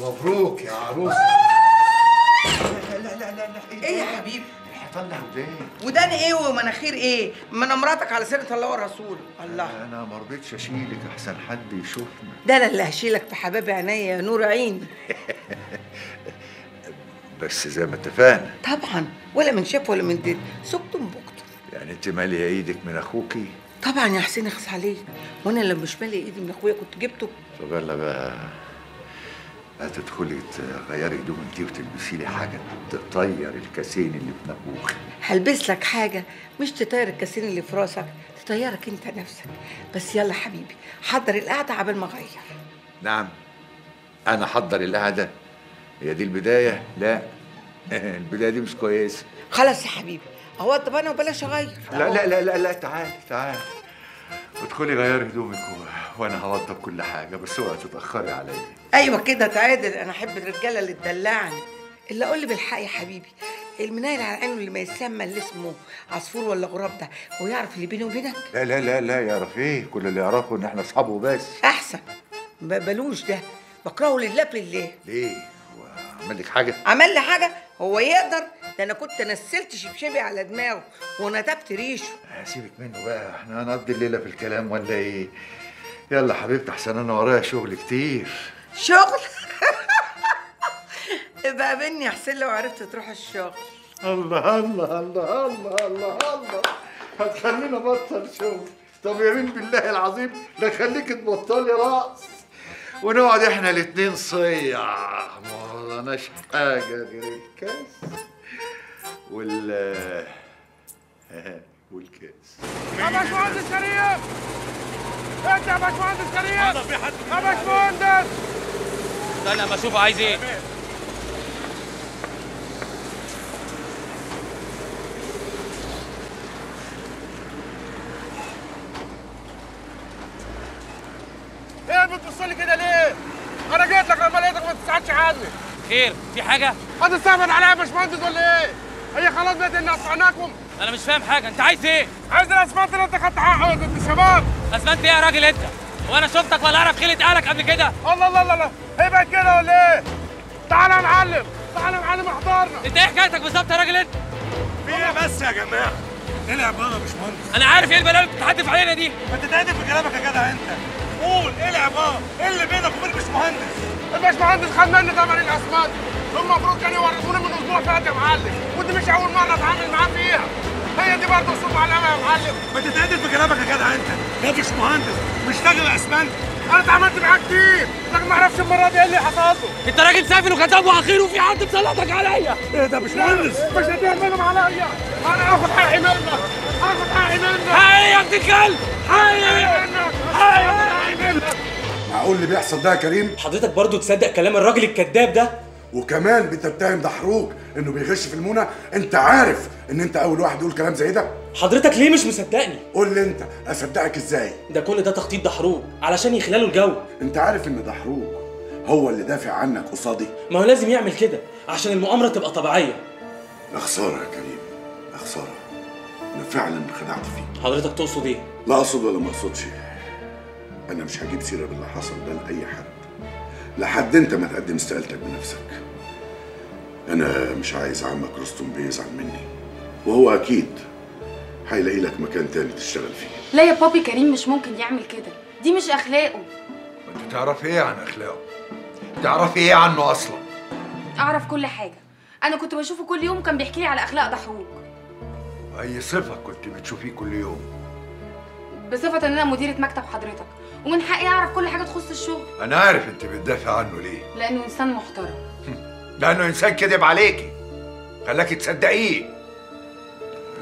مبروك يا عروس. لا لا لا لا لا، ايه يا حبيبي؟ الحيطان ده ودان. ودان ايه ومناخير ايه؟ ما انا مراتك على سيره الله ورسوله. الله، انا ما رضيتش اشيلك احسن حد يشوفنا. ده انا اللي هشيلك في حباب عينيا يا نور عيني. بس زي ما اتفقنا طبعا، ولا من شاف ولا من ديد، سكتم بكتم. يعني انت ماليه ايدك من اخوكي؟ طبعا يا حسين، اخس عليك، وانا لو مش ماليه ايدي من اخويا كنت جبته؟ طب يلا بقى هتدخلي تغيري هدومك دي وتلبسي لي حاجه تطير الكاسين اللي في نافوخك. هلبس لك حاجه مش تطير الكاسين اللي في راسك، تطيرك انت نفسك. بس يلا حبيبي حضر القعده عبال ما اغير. نعم انا حضر القعده؟ هي دي البدايه؟ لا البدايه دي مش كويسه. خلاص يا حبيبي اوضب انا وبلاش اغير. لا لا لا لا لا، تعالي تعالي ادخلي غيري هدومك وانا هوضب كل حاجه، بس اوعي تتاخري عليا. ايوه كده تعادل، انا احب الرجاله اللي تدلعني. اللي اقول لي بالحق يا حبيبي، المنايل على عينه اللي ما يسمى اللي اسمه عصفور ولا غراب ده، هو يعرف اللي بيني وبينك؟ لا لا لا لا، يعرف ايه؟ كل اللي يعرفه ان احنا اصحابه بس. احسن، ما بقبلوش ده، بكرهه لله بلله. ليه؟ عمل لك حاجة؟ عمل لي حاجة؟ هو يقدر؟ ده أنا كنت نسلت شبشبي على دماغه وندبت ريشه. هسيبك منه بقى، إحنا هنقضي الليلة في الكلام ولا إيه؟ يلا حبيبتي أحسن، أنا ورايا شغل كتير. شغل؟ بقى بيني يا حسين لو عرفت تروح الشغل. الله الله الله الله الله الله، هتخلينا بطل شغل؟ طب يمين بالله العظيم لا خليك تبطلي رقص ونقعد إحنا الاتنين صيع. مالناش حاجة غير الكاس والكاس. يا باشمهندس كريم، انت يا باشمهندس كريم، يا باشمهندس استنى اما اشوف عايز ايه. ايه بتبصلي كده ليه؟ انا جيت لك لما لقيتك ما بتساعدش عني. خير في حاجه؟ هتستهبل عليا يا باشمهندس ولا ايه؟ هي خلاص بقت اني قطعناكم. انا مش فاهم حاجه، انت عايز ايه؟ عايز الاسمنت اللي انت خدت حقه يا شباب. اسمنت ايه يا راجل انت؟ هو انا شفتك ولا اعرف خيلة اهلك قبل كده؟ الله الله الله الله، هي بقت كده ولا ايه؟ تعالى يا معلم، تعالى يا معلم احضرنا. انت ايه حكايتك بالظبط يا راجل انت؟ في ايه بس يا جماعه؟ العب بقى يا باشمهندس. انا عارف ايه البلاوي اللي بتتحدف علينا دي. انت تتهدف في كلامك يا جدع انت. قول العب ايه اللي بينك وبين الباشمهندس؟ الباشمهندس خد مني ثمن الاسمنت، المفروض كانوا يورثوني من اسبوع فات يا معلم، ودي مش اول مره اتعامل معاه فيها، هي دي برضه صوب علامه يا معلم. ما تتهدد بكلامك يا جدع انت، يا باشمهندس مش راجل اسمنت، انا اتعاملت معاه كتير، لكن ما اعرفش المره دي ايه اللي حصل له. انت راجل سافل وكذاب واخير وفي حد مسلطك عليا. ايه ده يا باشمهندس؟ مش هتهمنهم عليا، انا هاخد حقي منك، هاخد حقي منك. حقي ايه يا ابن الكلب؟ حقي منك، حقي منك. معقول اللي بيحصل ده يا كريم؟ حضرتك برضه تصدق كلام الراجل الكذاب ده؟ وكمان بتتهم دحروج انه بيغش في المونه، انت عارف ان انت اول واحد يقول كلام زي ده؟ حضرتك ليه مش مصدقني؟ قول لي انت اصدقك ازاي؟ ده كل ده تخطيط دحروج علشان يخلى له الجو. انت عارف ان دحروج هو اللي دافع عنك قصادي؟ ما هو لازم يعمل كده عشان المؤامره تبقى طبيعيه. يا خساره يا كريم، يا خساره، انا فعلا خدعت فيك. حضرتك تقصد ايه؟ لا اقصد ولا ما اقصدش، أنا مش هجيب سيرة باللي حصل ده لأي حد لحد أنت ما تقدم استقالتك بنفسك. أنا مش عايز عمك رستم بيزعل مني، وهو أكيد هيلاقي لك مكان تاني تشتغل فيه. لا يا بابي، كريم مش ممكن يعمل كده، دي مش أخلاقه. أنت تعرف إيه عن أخلاقه؟ تعرف إيه عنه أصلاً؟ أعرف كل حاجة، أنا كنت بشوفه كل يوم وكان بيحكي لي على أخلاق دحروج. أي صفة كنت بتشوفيه كل يوم؟ بصفة إن أنا مديرة مكتب حضرتك، ومن حقي أعرف كل حاجة تخص الشغل. أنا عارف أنت بتدافع عنه ليه؟ لأنه إنسان محترم. لأنه إنسان كذب عليكي، خلاكي تصدقيه.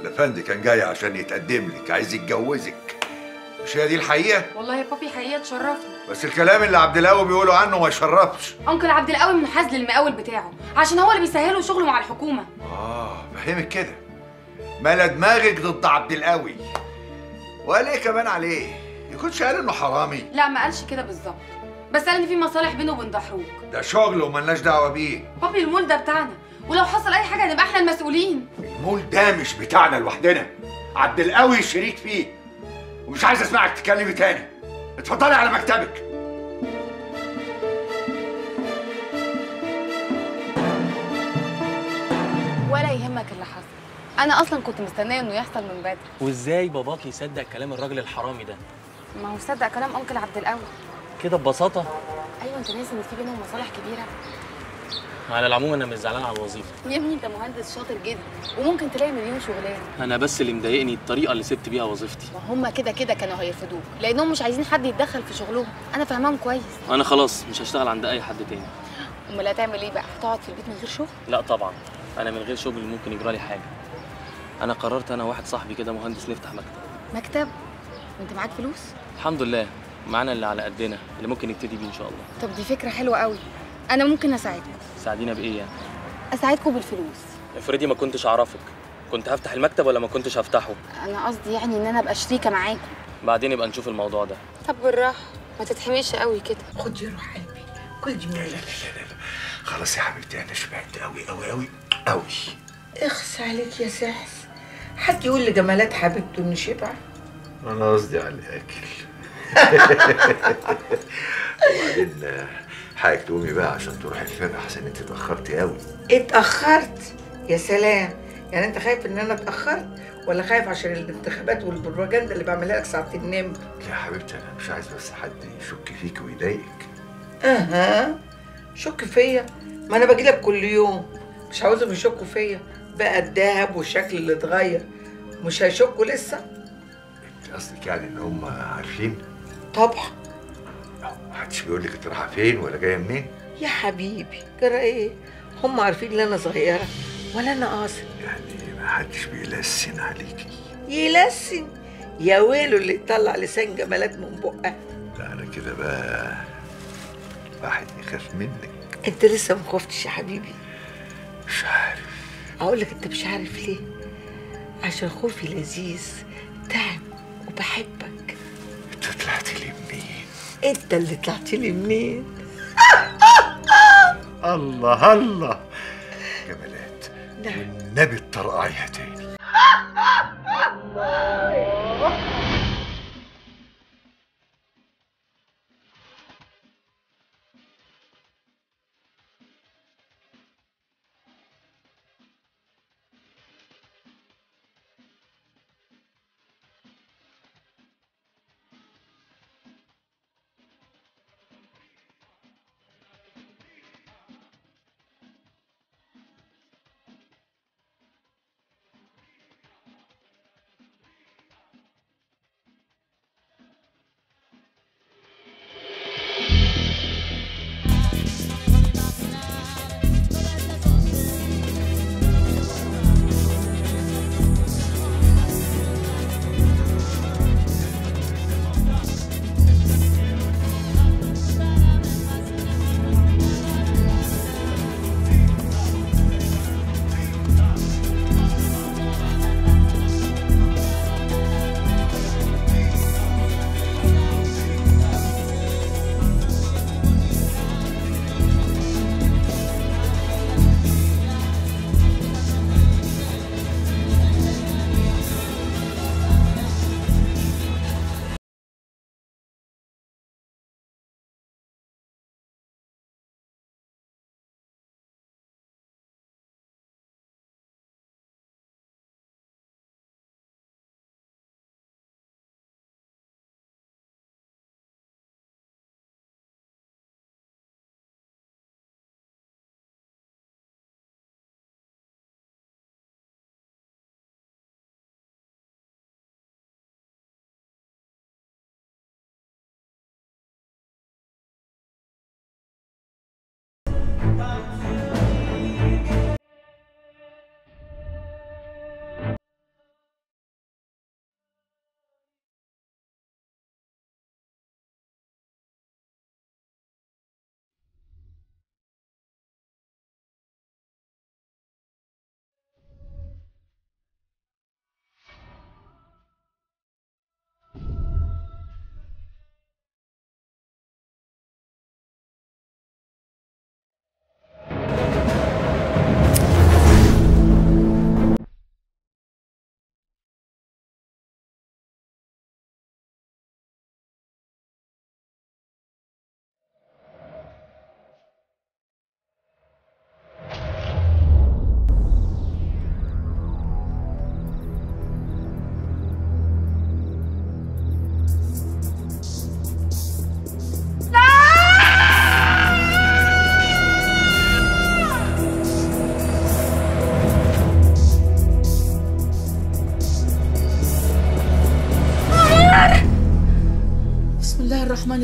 الأفندي كان جاي عشان يتقدم لك، عايز يتجوزك، مش هي دي الحقيقة؟ والله يا بابي حقيقة تشرفني، بس الكلام اللي عبد القوي بيقوله عنه ما يشرفش. أنكل عبد القوي منحاز للمقاول بتاعه، عشان هو اللي بيسهله شغله مع الحكومة. فهمت كده، مالة دماغك ضد عبد القوي وقال ايه كمان عليه؟ ما كنتش قال انه حرامي؟ لا ما قالش كده بالظبط، بس قال ان في مصالح بينه وبين دحروج. ده شغل ومالناش دعوه بيه. بابي المول ده بتاعنا، ولو حصل اي حاجه هنبقى احنا المسؤولين. المول ده مش بتاعنا لوحدنا، عبد القوي شريك فيه، ومش عايز اسمعك تتكلمي تاني، اتفضلي على مكتبك. انا اصلا كنت مستنيه انه يحصل من بدري. وازاي باباك يصدق كلام الراجل الحرامي ده؟ ما هو صدق كلام انكل عبد القوي كده ببساطه. ايوه انت ناسي ان في بينهم مصالح كبيره. على العموم انا مش زعلان على الوظيفه يا ابني، انت مهندس شاطر جدا وممكن تلاقي مليون شغلانه. انا بس اللي مضايقني الطريقه اللي سبت بيها وظيفتي. وهم كده كده كانوا هيرفضوك لانهم مش عايزين حد يتدخل في شغلهم، انا فاهمهم كويس. انا خلاص مش هشتغل عند اي حد تاني. امال هتعمل ايه بقى؟ هتقعد في البيت من غير شغل؟ لا طبعا، انا من غير شغل ممكن يجرى لي حاجه. انا قررت انا واحد صاحبي كده مهندس نفتح مكتب. انت معاك فلوس؟ الحمد لله، معانا اللي على قدنا اللي ممكن نبتدي بيه ان شاء الله. طب دي فكره حلوه قوي، انا ممكن اساعدكم. تساعدينا بايه يعني؟ اساعدكم بالفلوس. افرضي ما كنتش اعرفك، كنت هفتح المكتب ولا ما كنتش هفتحه؟ انا قصدي يعني ان انا ابقى شريكه معاكم. بعدين يبقى نشوف الموضوع ده. طب بالراحه، ما تتحميش قوي كده. خد يا روح قلبي، كل دي. لا لا لا لا خلاص يا حبيبتي، انا شبعت قوي قوي قوي قوي. اخس عليك يا سحس، حد يقول لجمالات حبيبته انه شبع؟ انا قصدي على الاكل. وبعدين حقك تقومي بقى عشان تروحي الفرح، عشان انت اتاخرتي قوي. اتاخرت؟ يا سلام، يعني انت خايف ان انا اتاخرت ولا خايف عشان الانتخابات والبروباجندا اللي بعملها لك ساعه النوم؟ لا حبيبتي، انا مش عايز بس حد يشك فيك ويضايقك. اها شك فيا؟ ما انا باجي لك كل يوم، مش عاوزهم يشكوا فيا بقى. الدهب والشكل اللي اتغير مش هيشكوا لسه؟ انت قصدك يعني ان هم عارفين؟ طبعا. محدش بيقول لك انت رايحه فين ولا جايه منين؟ يا حبيبي جرى ايه؟ هم عارفين ان انا صغيره ولا انا قاصر. يعني محدش بيلسن عليكي؟ يلسن؟ يا ويله اللي يطلع لسان جمالات من بقها. لا انا كده بقى واحد يخاف منك. انت لسه ما خفتش يا حبيبي. مش عارف. اقول لك انت مش عارف ليه؟ عشان خوفي لذيذ تعب وبحبك. انت طلعتي لي منين؟ انت اللي طلعتي لي منين؟ الله الله جمالات. نعم والنبي اتطرقعيها تاني.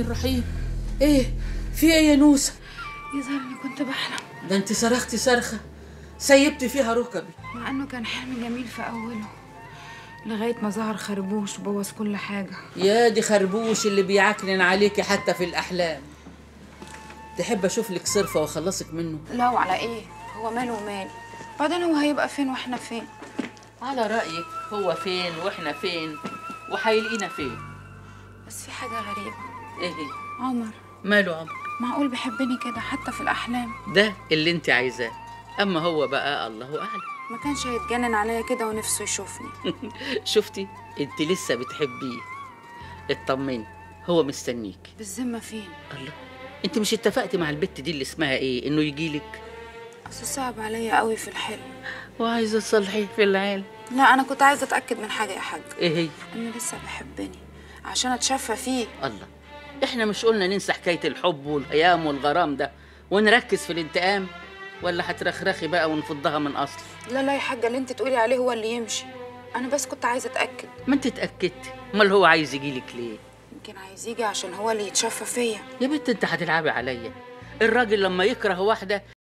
الرحمن الرحيم. ايه في ايه يا نوسه؟ يظهر اني كنت بحلم. ده انت صرختي صرخه سيبتي فيها ركبي. مع انه كان حلم جميل في اوله، لغايه ما ظهر خربوش وبوظ كل حاجه. يا دي خربوش اللي بيعكنن عليكي حتى في الاحلام. تحب اشوف لك صرفه واخلصك منه؟ لا وعلى ايه؟ هو ماله ومالي؟ بعدين هو هيبقى فين واحنا فين؟ على رايك هو فين واحنا فين وهيلاقينا فين؟ بس في حاجه غريبه. ايه هي؟ عمر. ماله عمر؟ معقول بيحبني كده حتى في الاحلام؟ ده اللي انت عايزاه، اما هو بقى الله اعلم. ما كانش هيتجنن عليا كده ونفسه يشوفني. شفتي؟ انت لسه بتحبيه. اطمني هو مستنيك. بالذمه فين؟ الله، انت مش اتفقتي مع البت دي اللي اسمها ايه انه يجيلك؟ اصل صعب عليا قوي في الحلم وعايزه تصلحيه في العالم. لا انا كنت عايزه اتاكد من حاجه يا حاج. ايه هي؟ انه لسه بيحبني عشان اتشفى فيه. الله، احنا مش قلنا ننسى حكايه الحب والهيام والغرام ده ونركز في الانتقام؟ ولا هترخرخي بقى ونفضها من اصل؟ لا لا يا حاجه، اللي انت تقولي عليه هو اللي يمشي، انا بس كنت عايزه اتاكد. ما انت اتاكدتي، امال هو عايز يجيلك ليه؟ يمكن عايز يجي عشان هو اللي يتشفى فيا. يا بنت انت هتلعبي عليا. الراجل لما يكره واحده